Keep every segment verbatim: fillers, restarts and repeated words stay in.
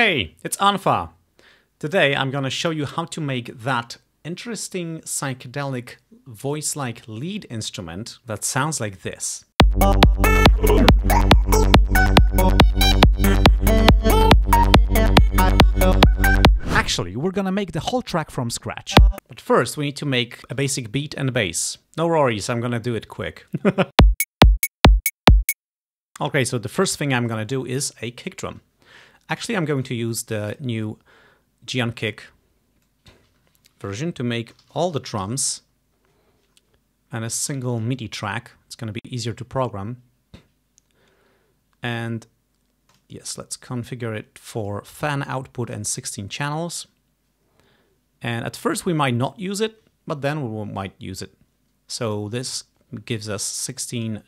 Hey, it's unfa. Today I'm gonna show you how to make that interesting psychedelic voice-like lead instrument that sounds like this. Actually, we're gonna make the whole track from scratch. But first we need to make a basic beat and bass. No worries, I'm gonna do it quick. Okay, so the first thing I'm gonna do is a kick drum. Actually, I'm going to use the new Geonkick version to make all the drums and a single MIDI track. It's gonna be easier to program. And yes, let's configure it for fan output and sixteen channels. And at first we might not use it, but then we might use it. So this gives us sixteen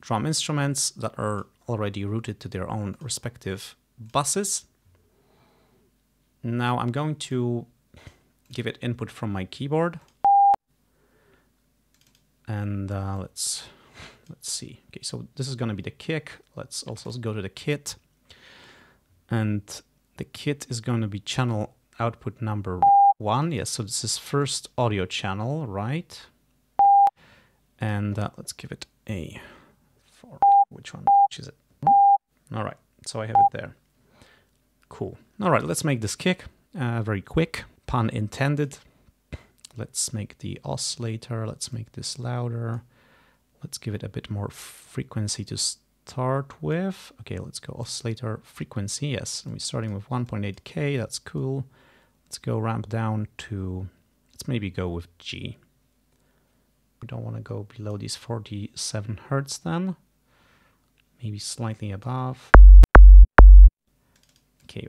drum instruments that are already routed to their own respective buses. Now I'm going to give it input from my keyboard. And uh, let's let's see. Okay, so this is going to be the kick. Let's also go to the kit. And the kit is going to be channel output number one. Yes, so this is first audio channel, right? And uh, let's give it a four. Which one? Which is it? All right, so I have it there. Cool. All right, let's make this kick uh, very quick. Pun intended. Let's make the oscillator. Let's make this louder. Let's give it a bit more frequency to start with. Okay, let's go oscillator frequency. Yes, and we're starting with one point eight K. That's cool. Let's go ramp down to, let's maybe go with G. We don't want to go below these forty-seven hertz then. Maybe slightly above. Okay.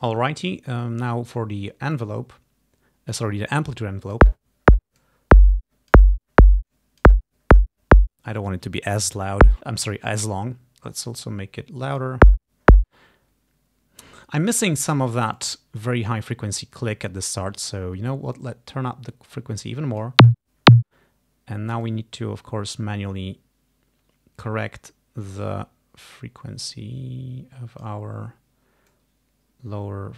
Alrighty, um, now for the envelope, uh, sorry, the amplitude envelope. I don't want it to be as loud, I'm sorry, as long. Let's also make it louder. I'm missing some of that very high frequency click at the start, so you know what, let's turn up the frequency even more. And now we need to, of course, manually correct the frequency of our lower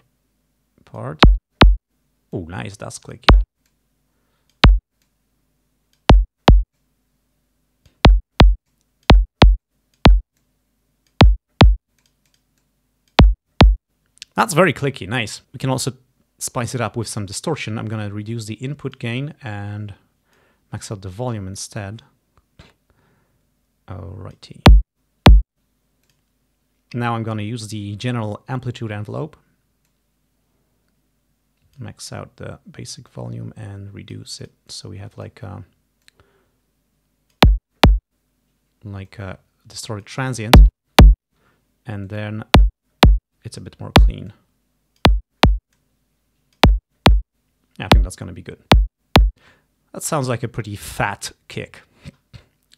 part. Oh, nice, that's clicky. That's very clicky, nice. We can also spice it up with some distortion. I'm gonna reduce the input gain and max out the volume instead. Alrighty. Now I'm going to use the general amplitude envelope, max out the basic volume and reduce it so we have like a, like a distorted transient, and then it's a bit more clean. I think that's going to be good. That sounds like a pretty fat kick,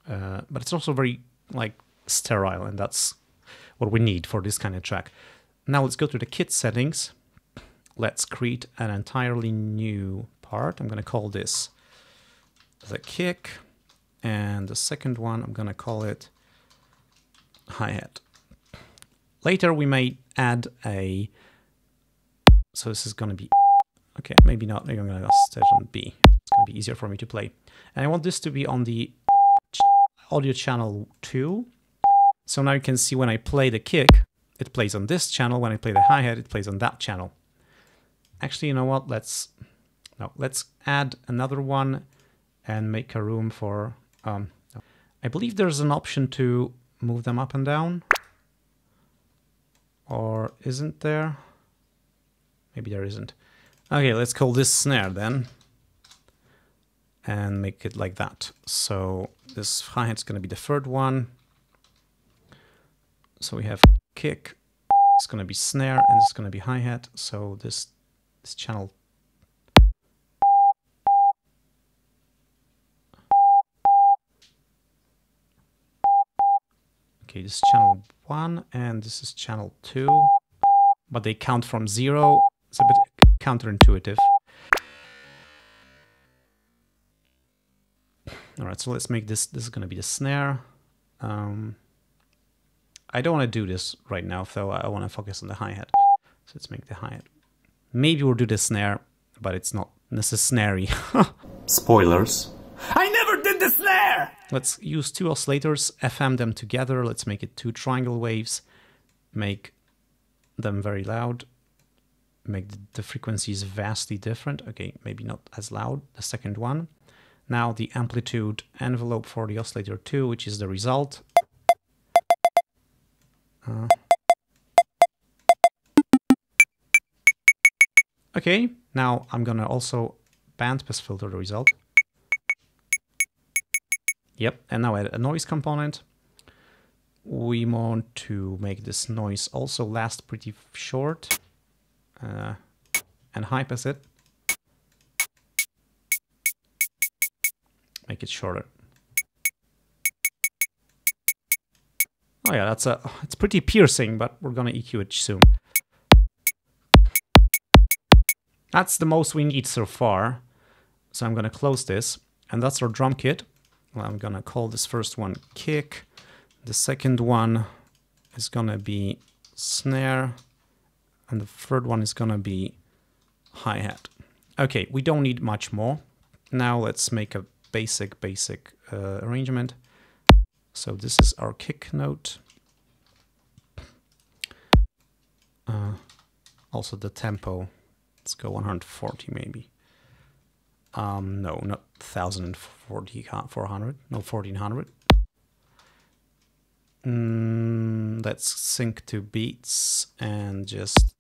uh, but it's also very like sterile, and that's what we need for this kind of track. Now let's go to the kit settings. Let's create an entirely new part. I'm going to call this the kick, and the second one I'm going to call it hi-hat. Later we may add a, so this is going to be, okay, maybe not, maybe I'm going to start on B. It's going to be easier for me to play. And I want this to be on the audio channel two. So now you can see when I play the kick, it plays on this channel. When I play the hi-hat, it plays on that channel. Actually, you know what? Let's no, let's add another one and make a room for... Um, I believe there's an option to move them up and down. Or isn't there? Maybe there isn't. Okay, let's call this snare then. And make it like that. So this hi-hat's going to be the third one. So we have kick, it's going to be snare, and it's going to be hi-hat. So this, this channel. Okay, this is channel one, and this is channel two. But they count from zero, It's a bit counterintuitive. All right, so let's make this, this is going to be the snare. Um, I don't want to do this right now, though. I want to focus on the hi-hat. So let's make the hi-hat. Maybe we'll do the snare, but it's not necessary. Spoilers. I never did the snare! Let's use two oscillators, F M them together. Let's make it two triangle waves. Make them very loud. Make the frequencies vastly different. Okay, maybe not as loud, the second one. Now the amplitude envelope for the oscillator two, which is the result. Uh. Okay, now I'm gonna also bandpass filter the result. Yep, and now add a noise component. We want to make this noise also last pretty short. Uh, and high pass it. Make it shorter. Oh yeah, that's a, it's pretty piercing, but we're gonna E Q it soon. That's the most we need so far. So I'm gonna close this, and that's our drum kit. Well, I'm gonna call this first one kick. The second one is gonna be snare. And the third one is gonna be hi-hat. Okay, we don't need much more. Now let's make a basic, basic uh, arrangement. So this is our kick note. Uh, also the tempo, let's go one forty maybe. Um, no, not one thousand forty, four hundred, no, fourteen hundred. Mm, let's sync to beats and just...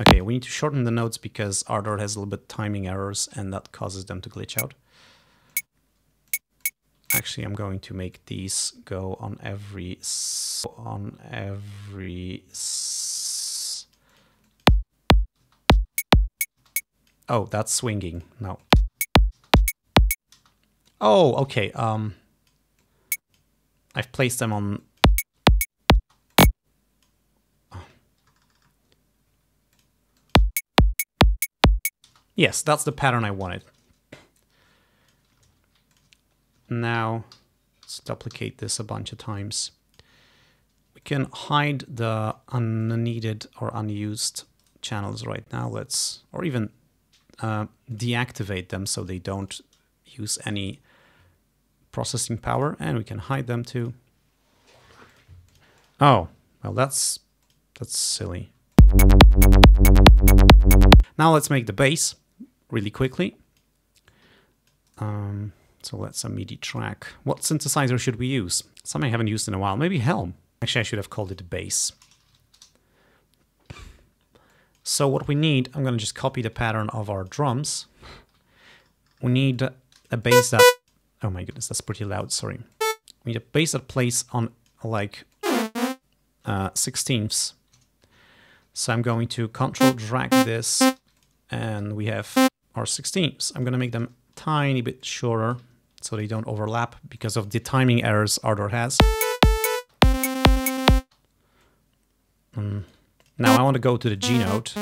Okay, we need to shorten the notes because Ardor has a little bit timing errors and that causes them to glitch out. Actually, I'm going to make these go on every s on every s Oh, that's swinging. No. Oh, okay. Um I've placed them on Yes, that's the pattern I wanted. Now, let's duplicate this a bunch of times. We can hide the unneeded or unused channels right now. Let's, or even uh, deactivate them so they don't use any processing power, and we can hide them too. Oh, well, that's that's silly. Now let's make the bass. Really quickly. Um, so let's a MIDI track. What synthesizer should we use? Something I haven't used in a while. Maybe Helm. Actually, I should have called it bass. So what we need, I'm gonna just copy the pattern of our drums. We need a bass that... Oh my goodness, that's pretty loud, sorry. We need a bass that plays on like uh, sixteenths. So I'm going to control drag this and we have our sixteenths. I'm going to make them tiny bit shorter so they don't overlap because of the timing errors Ardor has. Mm. Now I want to go to the G note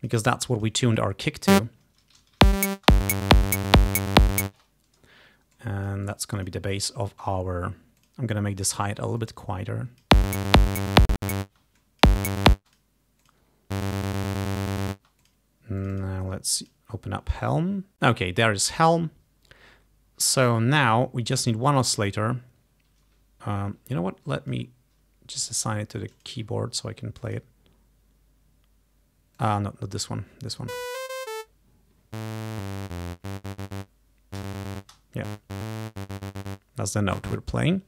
because that's what we tuned our kick to. And that's going to be the base of our... I'm going to make this hi-hat a little bit quieter. Now let's open up Helm. Okay, there is Helm. So now we just need one oscillator. Um, you know what? Let me just assign it to the keyboard so I can play it. Ah, uh, no, not this one. This one. Yeah. That's the note we're playing.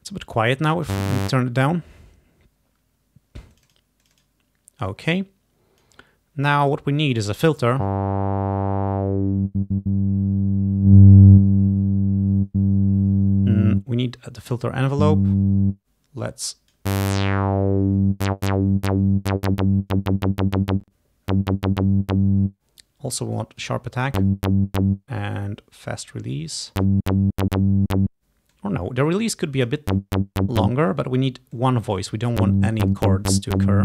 It's a bit quiet now if we turn it down. Okay. Now what we need is a filter. Mm, we need the filter envelope. Let's... Also want sharp attack and fast release. or no, the release could be a bit longer, but we need one voice. We don't want any chords to occur.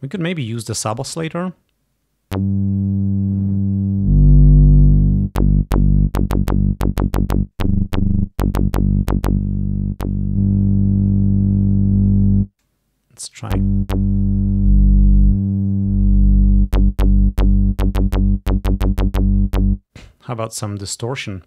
We could maybe use the subboss later. Let's try. How about some distortion?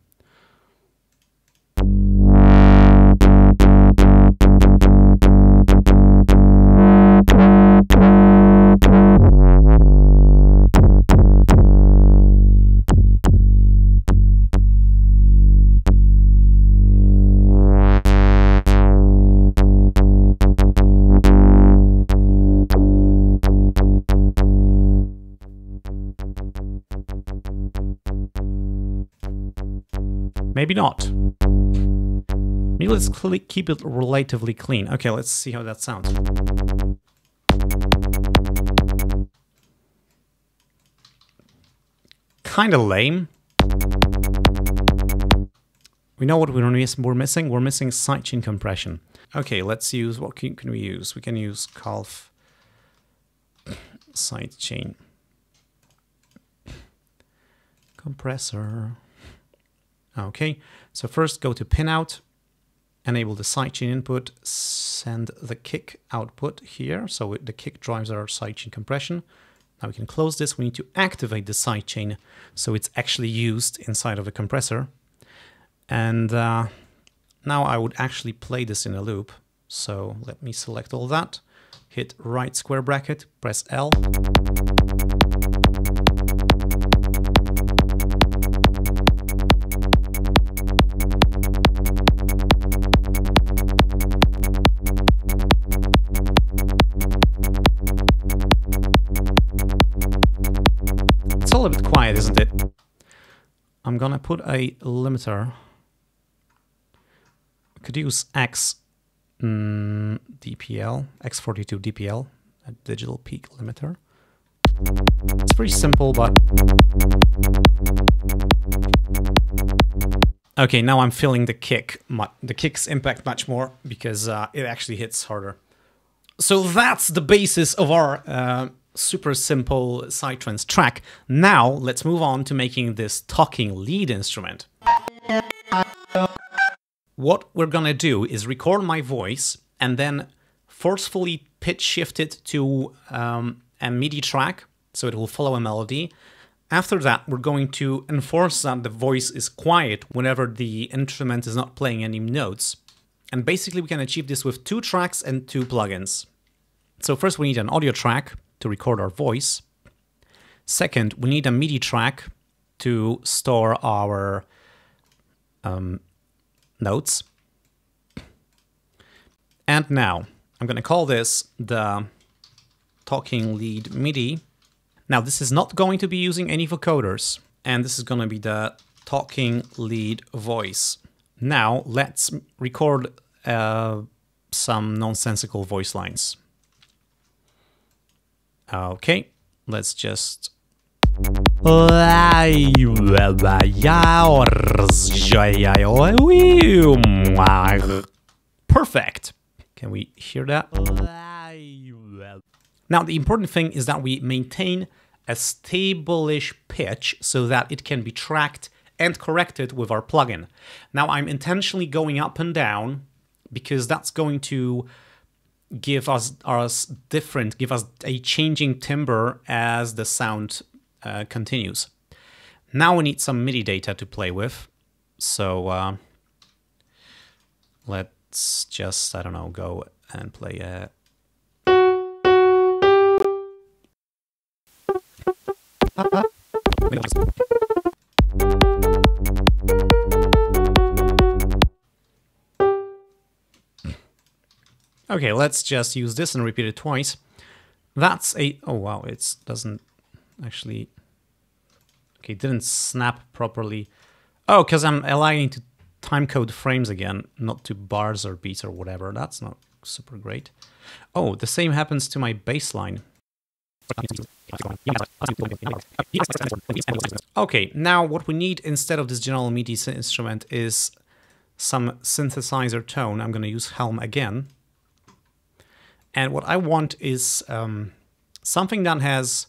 Maybe not. Maybe let's keep it relatively clean. Okay, let's see how that sounds. Kinda lame. We know what we're missing. We're missing sidechain compression. Okay, let's use, what can, can we use? We can use Calf Sidechain Compressor. Okay, so first go to pinout, enable the sidechain input, send the kick output here. So the kick drives our sidechain compression. Now we can close this. We need to activate the sidechain so it's actually used inside of the compressor. And uh, now I would actually play this in a loop. So let me select all that, hit right square bracket, press L. A bit quiet, isn't it? I'm gonna put a limiter. I could use X mm, D P L, X forty-two D P L, a digital peak limiter. It's pretty simple, but okay. Now I'm feeling the kick, my, the kick's impact much more because uh, it actually hits harder. So that's the basis of our. Uh, super simple sidetrance track. Now let's move on to making this talking lead instrument. What we're gonna do is record my voice and then forcefully pitch shift it to um, a MIDI track so it will follow a melody. After that, we're going to enforce that the voice is quiet whenever the instrument is not playing any notes. And basically we can achieve this with two tracks and two plugins. So first we need an audio track to record our voice. Second, we need a MIDI track to store our um, notes. And now I'm gonna call this the talking lead MIDI. Now this is not going to be using any vocoders, and this is gonna be the talking lead voice. Now let's record uh, some nonsensical voice lines. Okay, let's just... Perfect! Can we hear that? Now, the important thing is that we maintain a stable-ish pitch so that it can be tracked and corrected with our plugin. Now, I'm intentionally going up and down because that's going to give us, us different, give us a changing timbre as the sound uh, continues. Now we need some MIDI data to play with. So uh, let's just, I don't know, go and play a... Okay, let's just use this and repeat it twice. That's a... Oh, wow, it doesn't actually... Okay, it didn't snap properly. Oh, because I'm aligning to timecode frames again, not to bars or beats or whatever. That's not super great. Oh, the same happens to my bass line. Okay, now what we need instead of this general MIDI instrument is some synthesizer tone. I'm going to use Helm again. And what I want is um, something that has,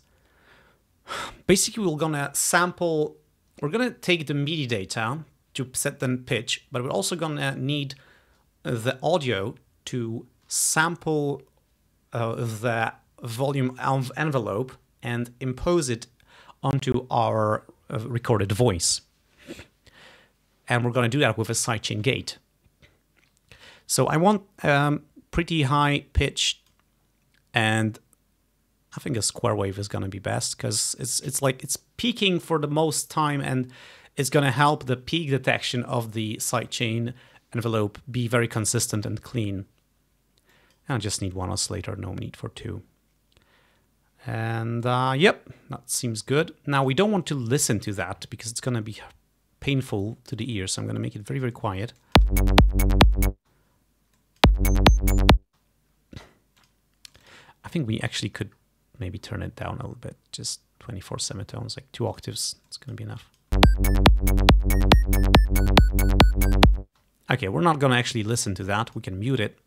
basically we're going to sample, we're going to take the MIDI data to set the pitch, but we're also going to need the audio to sample uh, the volume envelope and impose it onto our uh, recorded voice. And we're going to do that with a sidechain gate. So I want um, pretty high pitch, and I think a square wave is going to be best because it's it's like it's peaking for the most time, and it's going to help the peak detection of the sidechain envelope be very consistent and clean. And I just need one oscillator, no need for two. And uh, yep, that seems good. Now we don't want to listen to that because it's going to be painful to the ear, so I'm going to make it very, very quiet. I think we actually could maybe turn it down a little bit, just twenty-four semitones, like two octaves, it's going to be enough. Okay, we're not going to actually listen to that, we can mute it.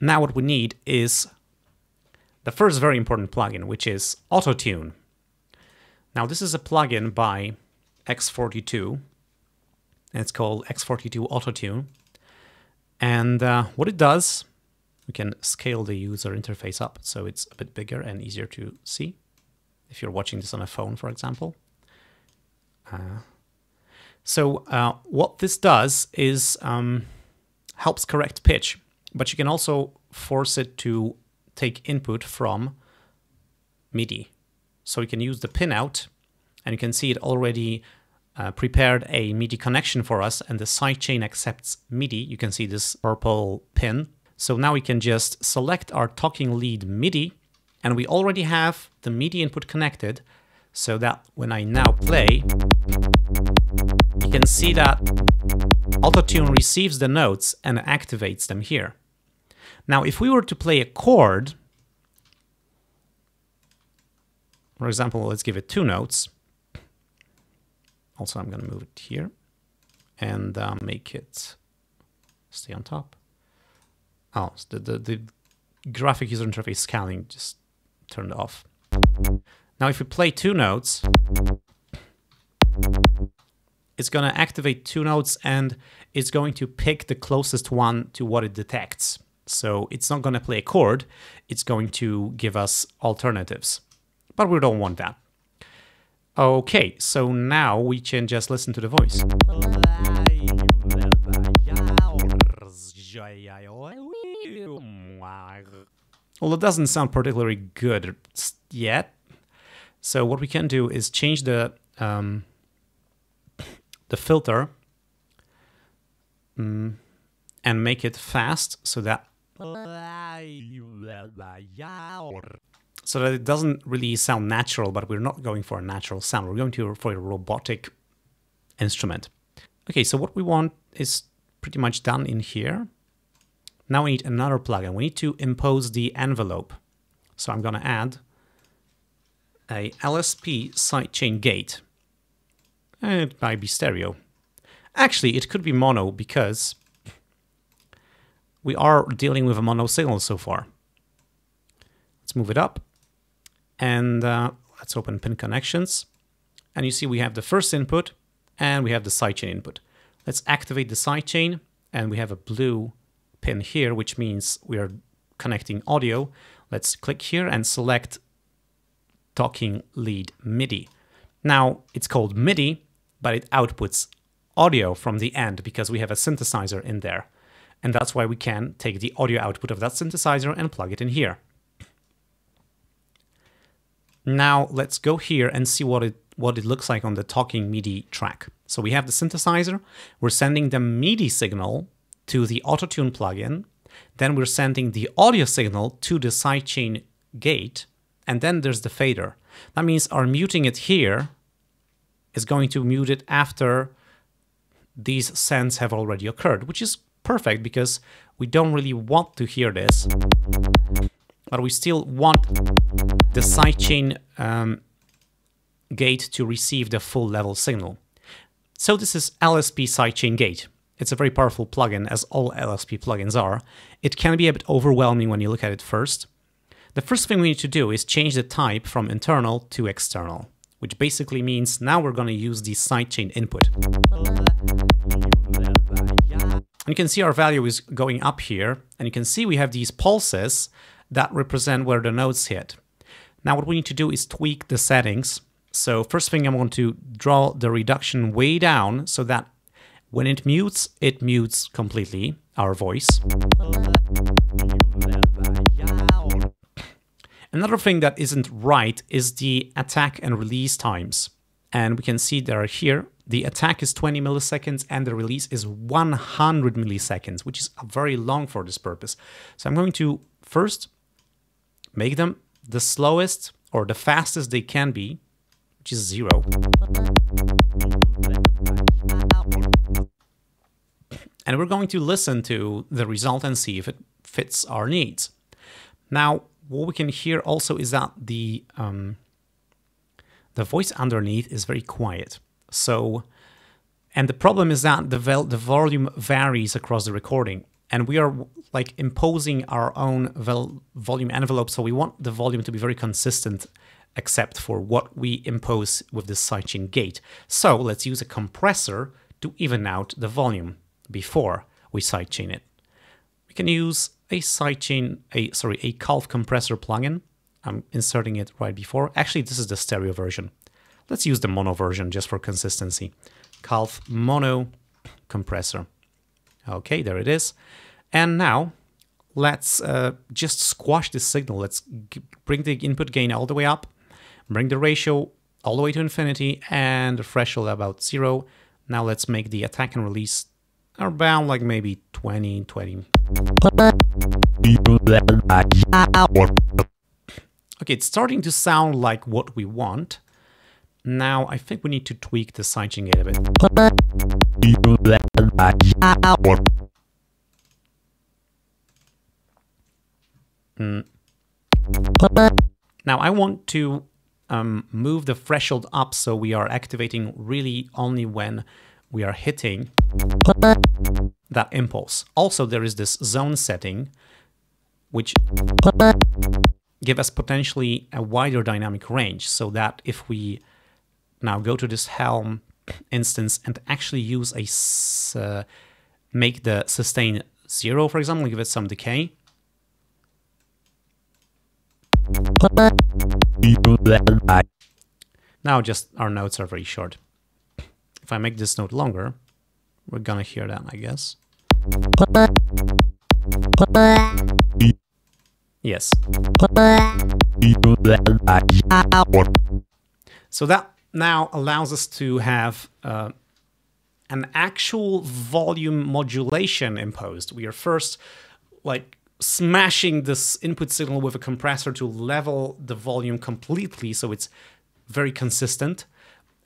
Now what we need is the first very important plugin, which is Autotune. Now this is a plugin by X forty-two, and it's called X forty-two Autotune. And uh, what it does, we can scale the user interface up so it's a bit bigger and easier to see, if you're watching this on a phone, for example. Uh, so uh, what this does is um, helps correct pitch, but you can also force it to take input from MIDI. So you can use the pinout, and you can see it already uh, prepared a MIDI connection for us, and the sidechain accepts MIDI. You can see this purple pin. So now we can just select our talking lead MIDI, and we already have the MIDI input connected, so that when I now play, you can see that Autotune receives the notes and activates them here. Now, if we were to play a chord, for example, let's give it two notes. Also, I'm going to move it here and uh, make it stay on top. Oh, so the, the, the graphic user interface scaling just turned off. Now, if we play two notes, it's going to activate two notes, and it's going to pick the closest one to what it detects. So it's not going to play a chord, it's going to give us alternatives. But we don't want that. Okay, so now we can just listen to the voice. Well, it doesn't sound particularly good yet. So what we can do is change the um, the filter mm, and make it fast so that so that it doesn't really sound natural. But we're not going for a natural sound. We're going to for a robotic instrument. Okay, so what we want is pretty much done in here. Now we need another plugin. We need to impose the envelope. So I'm going to add a L S P Sidechain Gate. And it might be stereo. Actually, it could be mono because we are dealing with a mono signal so far. Let's move it up. And uh, let's open pin connections. And you see we have the first input and we have the sidechain input. Let's activate the sidechain, and we have a blue pin here, which means we are connecting audio. Let's click here and select talking lead MIDI. Now it's called MIDI, but it outputs audio from the end because we have a synthesizer in there. And that's why we can take the audio output of that synthesizer and plug it in here. Now let's go here and see what it, what it looks like on the talking MIDI track. So we have the synthesizer, we're sending the MIDI signal to the Autotune plugin, then we're sending the audio signal to the sidechain gate, and then there's the fader. That means our muting it here is going to mute it after these sends have already occurred, which is perfect because we don't really want to hear this. but we still want the sidechain um, gate to receive the full level signal. So this is L S P Sidechain Gate. It's a very powerful plugin, as all L S P plugins are. It can be a bit overwhelming when you look at it first. The first thing we need to do is change the type from internal to external, which basically means now we're going to use the sidechain input. And you can see our value is going up here, and you can see we have these pulses that represent where the nodes hit. Now what we need to do is tweak the settings. So first thing, I want to draw the reduction way down so that when it mutes, it mutes completely our voice. Another thing that isn't right is the attack and release times. And we can see they're here. The attack is twenty milliseconds and the release is one hundred milliseconds, which is very long for this purpose. So I'm going to first make them the slowest or the fastest they can be, which is zero. And we're going to listen to the result and see if it fits our needs. Now, what we can hear also is that the um, the voice underneath is very quiet. So, and the problem is that the vel the volume varies across the recording, and we are like imposing our own vel volume envelope. So we want the volume to be very consistent, except for what we impose with the sidechain gate. So let's use a compressor to even out the volume before we sidechain it. We can use a sidechain, a sorry, a Calf compressor plugin. I'm inserting it right before. Actually, this is the stereo version. Let's use the mono version just for consistency. Calf mono compressor. Okay, there it is. And now let's uh, just squash this signal. Let's g bring the input gain all the way up, bring the ratio all the way to infinity, and the threshold about zero. Now let's make the attack and release around like maybe twenty, twenty. Okay, it's starting to sound like what we want. Now I think we need to tweak the sidechain gate a bit. Mm. Now I want to um, move the threshold up, so we are activating really only when we are hitting that impulse. Also, there is this zone setting, which gives us potentially a wider dynamic range, so that if we now go to this Helm instance and actually use a uh, make the sustain zero, for example, give it some decay. Now just our notes are very short. If I make this note longer, we're gonna hear that, I guess. Yes. So that now allows us to have uh, an actual volume modulation imposed. We are first like smashing this input signal with a compressor to level the volume completely, so it's very consistent.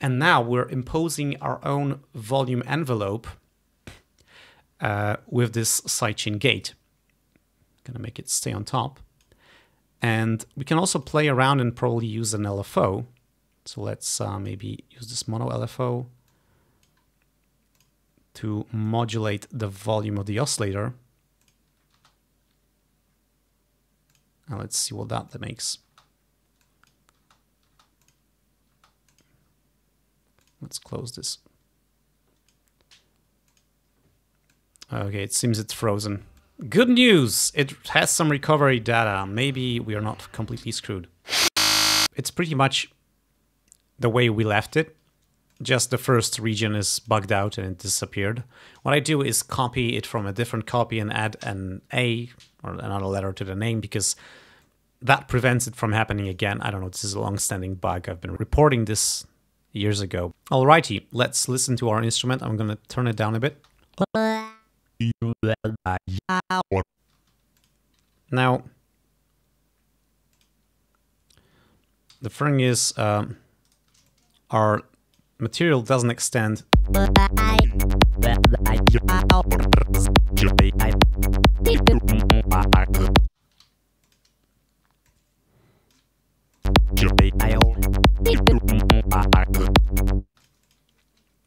And now we're imposing our own volume envelope uh, with this sidechain gate. I'm gonna make it stay on top. And we can also play around and probably use an L F O. So let's uh, maybe use this mono L F O to modulate the volume of the oscillator. Now let's see what that, that makes. Let's close this. Okay, it seems it's frozen. Good news! It has some recovery data. Maybe we are not completely screwed. It's pretty much the way we left it. Just the first region is bugged out and it disappeared. What I do is copy it from a different copy and add an A or another letter to the name, because that prevents it from happening again. I don't know, this is a long-standing bug. I've been reporting this years ago. Alrighty, let's listen to our instrument. I'm gonna turn it down a bit. Now, the thing is, um, our material doesn't extend.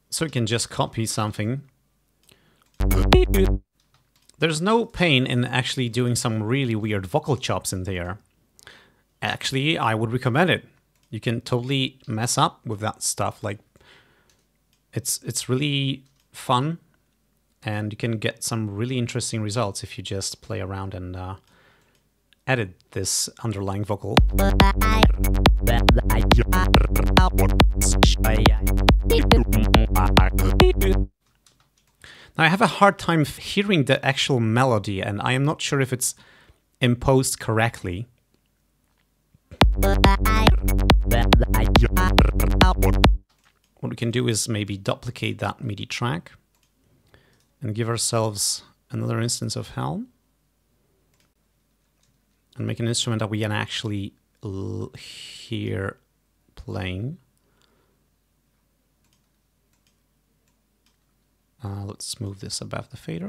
So you can just copy something. There's no pain in actually doing some really weird vocal chops in there. Actually, I would recommend it. You can totally mess up with that stuff. Like, it's it's really fun, and you can get some really interesting results if you just play around and uh, edit this underlying vocal. Now, I have a hard time hearing the actual melody, and I am not sure if it's imposed correctly. What we can do is maybe duplicate that MIDI track and give ourselves another instance of Helm and make an instrument that we can actually l hear playing. Uh, let's move this above the fader.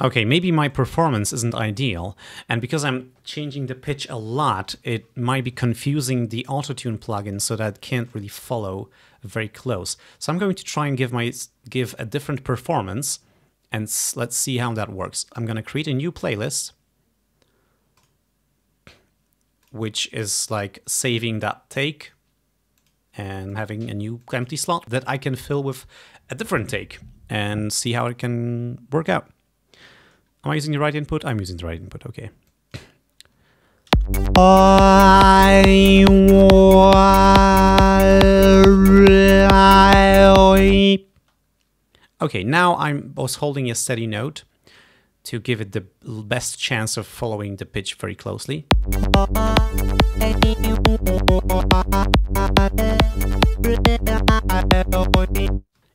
Okay, maybe my performance isn't ideal, and because I'm changing the pitch a lot, it might be confusing the Autotune plugin so that it can't really follow very close. So I'm going to try and give my give a different performance, and let's see how that works. I'm going to create a new playlist, which is like saving that take and having a new empty slot that I can fill with a different take and see how it can work out. Am I using the right input? I'm using the right input, okay. Okay, now I was holding a steady note to give it the best chance of following the pitch very closely.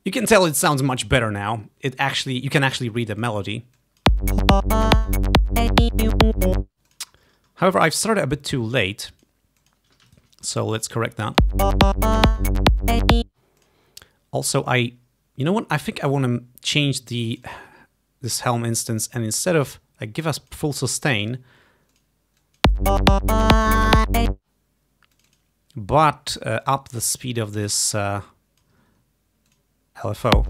You can tell it sounds much better now. It actually, you can actually read the melody. However, I've started a bit too late, so let's correct that. Also, I, you know what? I think I want to change the this Helm instance, and instead of like, give us full sustain, but uh, up the speed of this uh, L F O.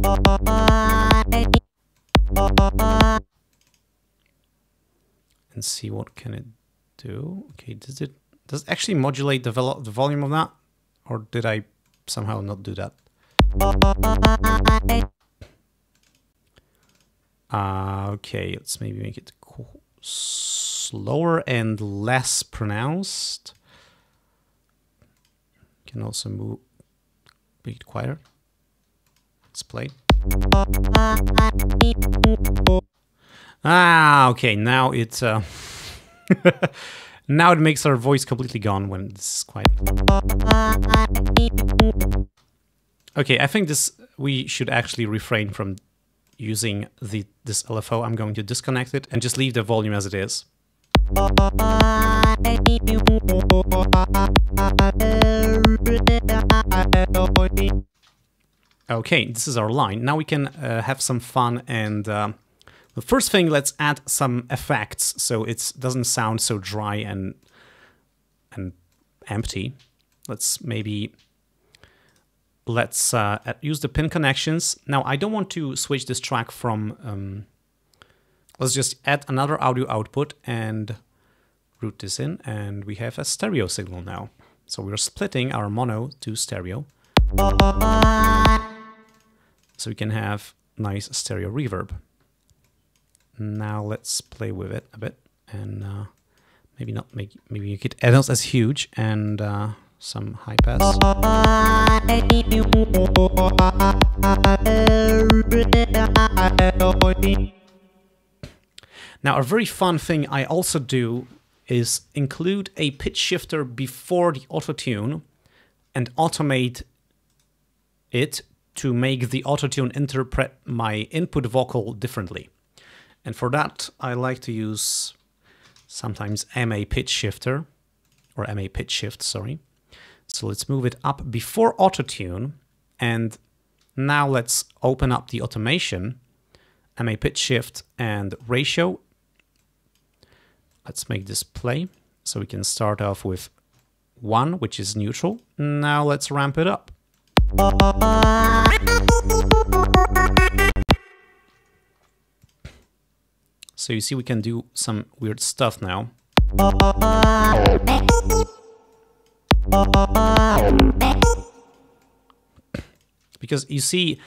And see what can it do. Okay, does it does it actually modulate the, vol the volume of that, or did I somehow not do that? Uh, okay, let's maybe make it slower and less pronounced. Can also move, make it quieter. Let's play. Ah, okay, now it's uh, now it makes our voice completely gone when it's quiet. Okay, I think this we should actually refrain from using the this L F O. I'm going to disconnect it and just leave the volume as it is. Okay, this is our line. Now we can uh, have some fun, and uh, the first thing, let's add some effects so it doesn't sound so dry and and empty. Let's maybe let's uh, use the pin connections. Now I don't want to switch this track from. Um, let's just add another audio output and route this in, and we have a stereo signal now. So we're splitting our mono to stereo. So we can have nice stereo reverb. Now let's play with it a bit, and uh, maybe not make maybe you could add as huge and uh, some high pass. Now a very fun thing I also do is include a pitch shifter before the Autotune and automate it to make the Autotune interpret my input vocal differently. And for that, I like to use sometimes M A Pitch Shifter, or M A Pitch Shift, sorry. So let's move it up before Autotune And now let's open up the automation, M A Pitch Shift and Ratio. Let's make this play. So we can start off with one, which is neutral. Now let's ramp it up. So you see we can do some weird stuff now. Because you see,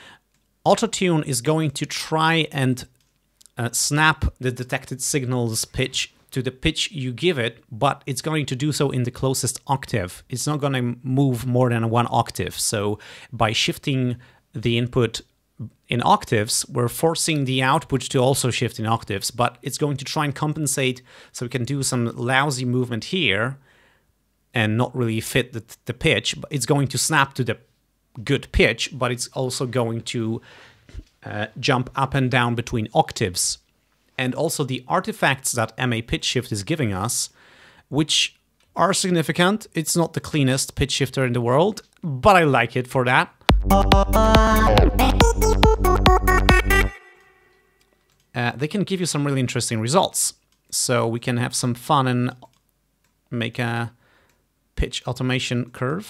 Autotune is going to try and uh, snap the detected signal's pitch to the pitch you give it, but it's going to do so in the closest octave. It's not going to move more than one octave. So by shifting the input in octaves, we're forcing the output to also shift in octaves, but it's going to try and compensate, so we can do some lousy movement here and not really fit the, the pitch. But it's going to snap to the good pitch, but it's also going to uh, jump up and down between octaves. And also the artifacts that M A Pitch Shift is giving us, which are significant. It's not the cleanest pitch shifter in the world, but I like it for that. Uh, they can give you some really interesting results. So we can have some fun and make a pitch automation curve.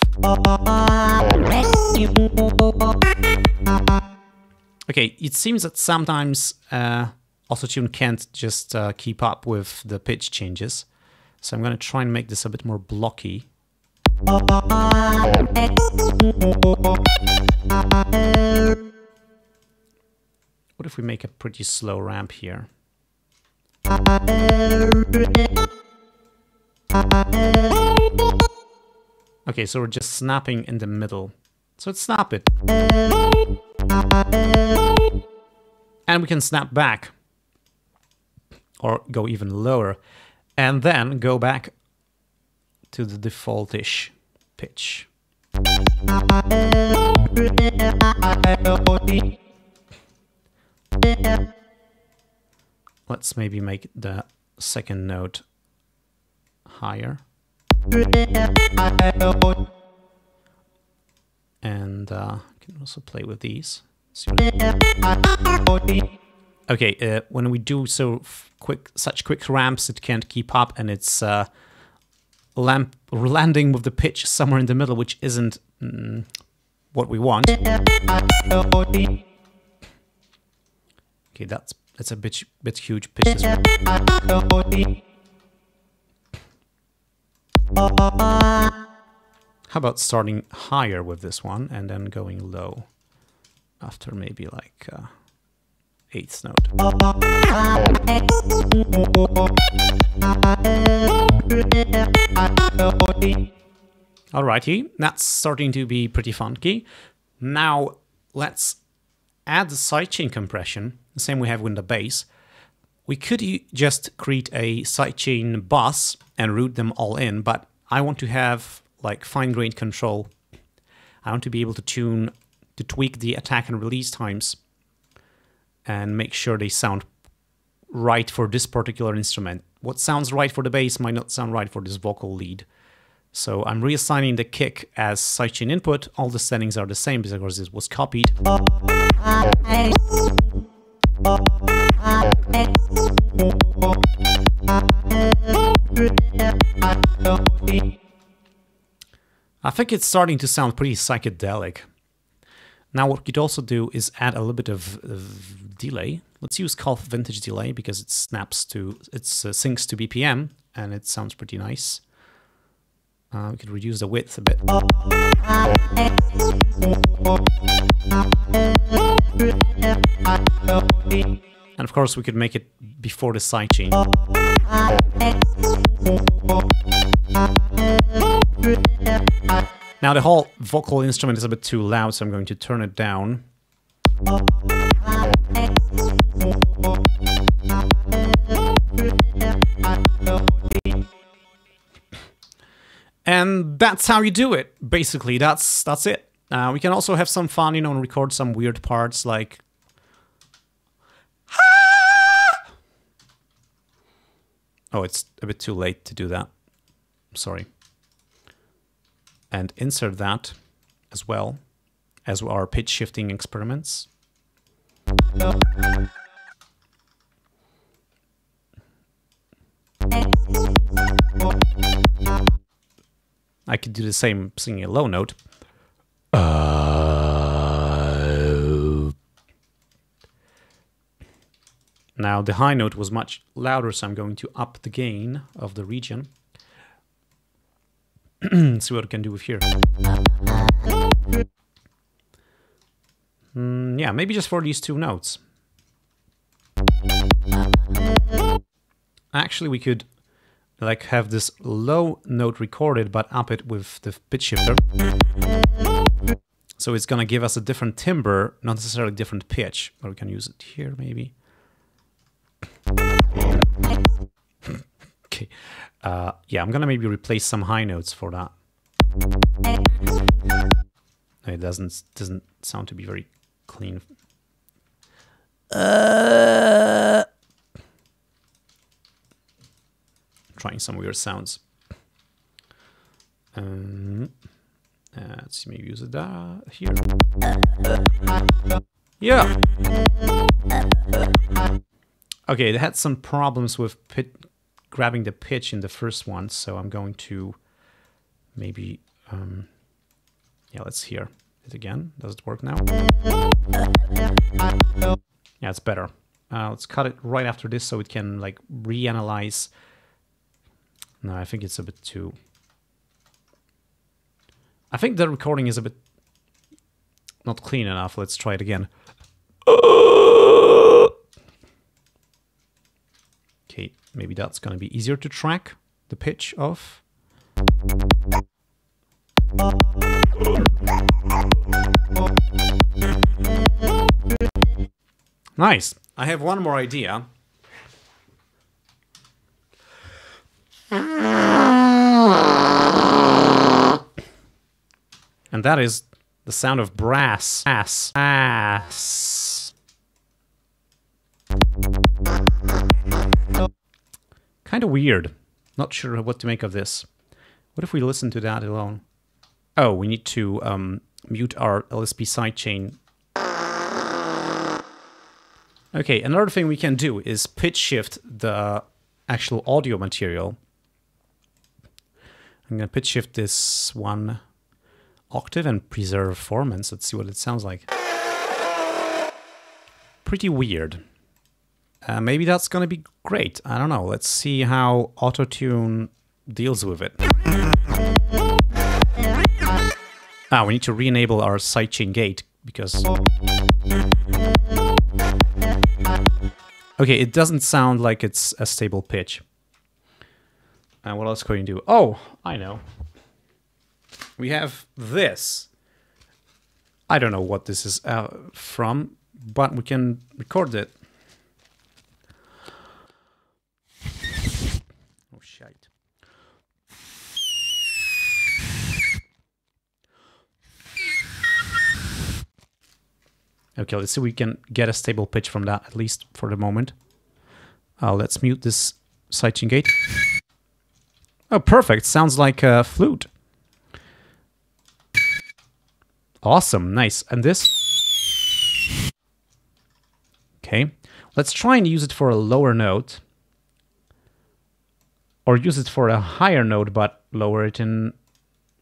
Okay, it seems that sometimes uh, Autotune can't just uh, keep up with the pitch changes. So I'm going to try and make this a bit more blocky. What if we make a pretty slow ramp here? Okay, so we're just snapping in the middle. So let's snap it. And we can snap back. Or go even lower, and then go back to the default-ish pitch. Let's maybe make the second note higher. And uh, you can also play with these. Okay, uh, when we do so quick, such quick ramps, it can't keep up, and it's uh, lamp landing with the pitch somewhere in the middle, which isn't mm, what we want. Okay, that's that's a bit bit huge pitch as well. How about starting higher with this one and then going low after maybe like. Uh, Eighth note. Alrighty, that's starting to be pretty funky. Now let's add the sidechain compression, the same we have with the bass. We could just create a sidechain bus and route them all in, but I want to have like fine-grained control. I want to be able to tune, to tweak the attack and release times, and make sure they sound right for this particular instrument. What sounds right for the bass might not sound right for this vocal lead. So I'm reassigning the kick as sidechain input. All the settings are the same because it was copied. I think it's starting to sound pretty psychedelic. Now what we could also do is add a little bit of, of delay. Let's use Calf Vintage Delay because it snaps to, it uh, syncs to B P M and it sounds pretty nice. Uh, we could reduce the width a bit. And of course we could make it before the sidechain. Now the whole vocal instrument is a bit too loud, so I'm going to turn it down. And that's how you do it, basically. That's that's it. Uh, we can also have some fun, you know, and record some weird parts like... Oh, it's a bit too late to do that. Sorry. And insert that as well as our pitch shifting experiments. I could do the same singing a low note. Uh... Now the high note was much louder, so I'm going to up the gain of the region. See what we can do with here. Mm, yeah, maybe just for these two notes. Actually, we could like have this low note recorded, but up it with the pitch shifter. So it's gonna give us a different timbre, not necessarily different pitch, but we can use it here maybe. Okay, uh, yeah, I'm gonna maybe replace some high notes for that. It doesn't doesn't sound to be very clean. Uh... Trying some weird sounds. Um, uh, let's see, maybe use it uh, here. Yeah. Okay, they had some problems with pit grabbing the pitch in the first one, so I'm going to maybe um, yeah, let's hear it again. Does it work now? Yeah, it's better. Uh, let's cut it right after this so it can like reanalyze. No, I think it's a bit too... I think the recording is a bit not clean enough. Let's try it again. Okay, maybe that's gonna be easier to track the pitch of. Nice! I have one more idea. And that is the sound of brass. Ass. Ass. Kind of weird. Not sure what to make of this. What if we listen to that alone? Oh, we need to um, mute our L S P sidechain. Okay, another thing we can do is pitch shift the actual audio material. I'm gonna pitch shift this one octave and preserve formants. Let's see what it sounds like. Pretty weird. Uh, maybe that's gonna be great. I don't know. Let's see how Autotune deals with it. Ah, we need to re-enable our sidechain gate because... Okay, it doesn't sound like it's a stable pitch. And uh, what else can you do? Oh, I know. We have this. I don't know what this is uh, from, but we can record it. Oh, shite. Okay, let's see if we can get a stable pitch from that, at least for the moment. Uh, let's mute this sidechain gate. Oh, perfect. Sounds like a flute. Awesome, nice. And this? Okay. Let's try and use it for a lower note. Or use it for a higher note, but lower it in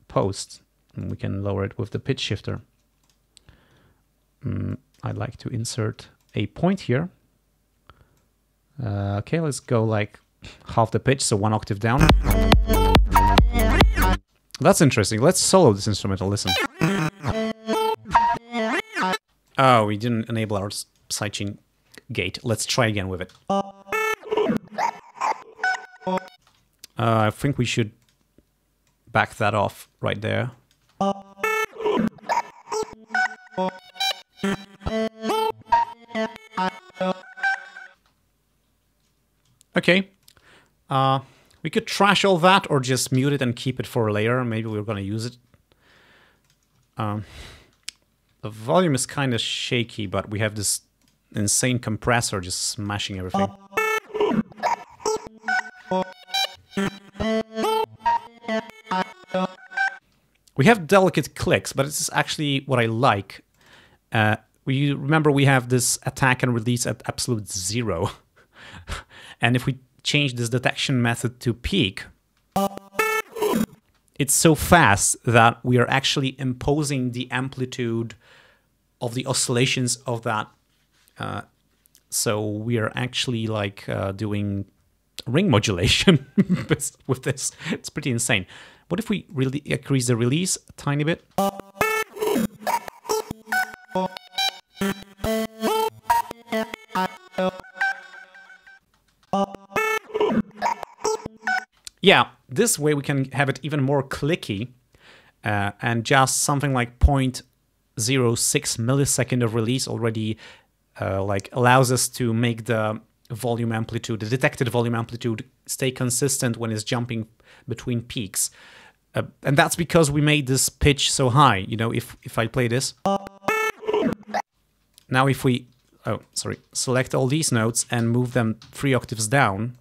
post. And we can lower it with the pitch shifter. Mm, I'd like to insert a point here. Uh, okay, let's go like half the pitch, so one octave down. That's interesting. Let's solo this instrumental. Listen. Oh, we didn't enable our sidechain gate. Let's try again with it. Uh, I think we should back that off right there. Okay. Uh, we could trash all that or just mute it and keep it for a later. Maybe we're gonna use it. Um, the volume is kind of shaky, but we have this insane compressor just smashing everything. We have delicate clicks, but this is actually what I like. Uh, we remember we have this attack and release at absolute zero. And if we change this detection method to peak, it's so fast that we are actually imposing the amplitude of the oscillations of that. Uh, so we are actually like uh, doing ring modulation with this. It's pretty insane. What if we really increase the release a tiny bit? Yeah, this way we can have it even more clicky, uh, and just something like zero point zero six millisecond of release already uh, like allows us to make the volume amplitude, the detected volume amplitude, stay consistent when it's jumping between peaks. Uh, and that's because we made this pitch so high. You know, if, if I play this. Now if we, oh, sorry, select all these notes and move them three octaves down.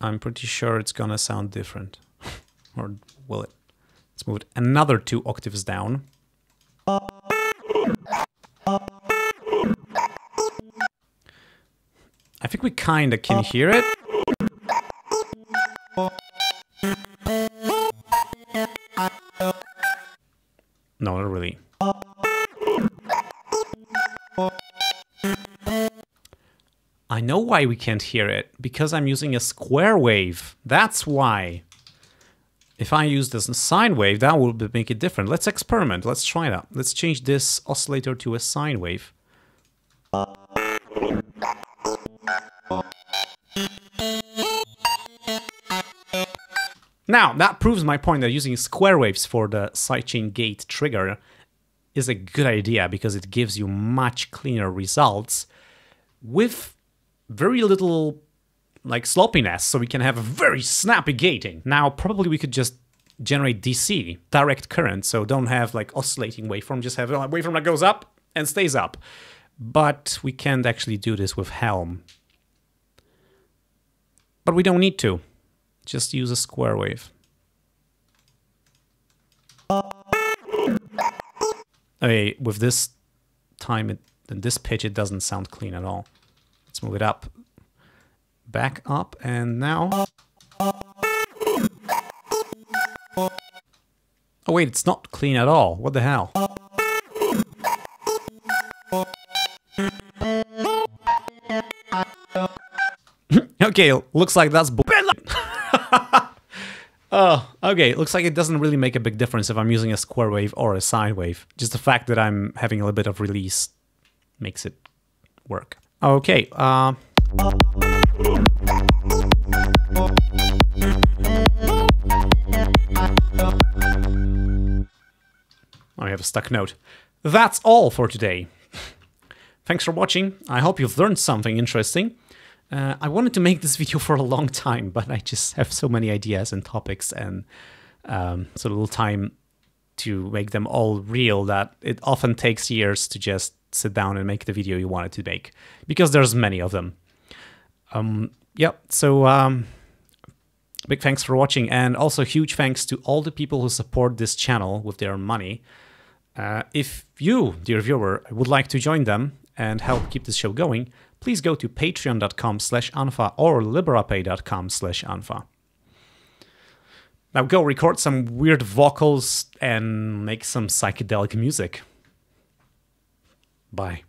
I'm pretty sure it's gonna sound different. Or will it? Let's move it another two octaves down. I think we kinda can hear it. No, not really. I know why we can't hear it, because I'm using a square wave. That's why. If I use this sine wave, that will make it different. Let's experiment. Let's try that. Let's change this oscillator to a sine wave. Now, that proves my point that using square waves for the sidechain gate trigger is a good idea, because it gives you much cleaner results with very little like sloppiness, so we can have a very snappy gating. Now probably we could just generate D C, direct current, so don't have like oscillating waveform, just have a waveform that goes up and stays up. But we can't actually do this with Helm. But we don't need to. Just use a square wave. Okay, with this time it, and this pitch, it doesn't sound clean at all. Let's move it up, back up, and now... Oh wait, it's not clean at all, what the hell? Okay, looks like that's... Oh, okay, looks like it doesn't really make a big difference if I'm using a square wave or a sine wave. Just the fact that I'm having a little bit of release makes it work. Okay. Uh... I have a stuck note. That's all for today. Thanks for watching. I hope you've learned something interesting. Uh, I wanted to make this video for a long time, but I just have so many ideas and topics and um, so little time to make them all real that it often takes years to just sit down and make the video you wanted to make, because there's many of them. Um, yeah, so um, big thanks for watching, and also huge thanks to all the people who support this channel with their money. Uh, if you, dear viewer, would like to join them and help keep this show going, please go to patreon dot com slash unfa or liberapay dot com slash unfa. Now go record some weird vocals and make some psychedelic music. Bye.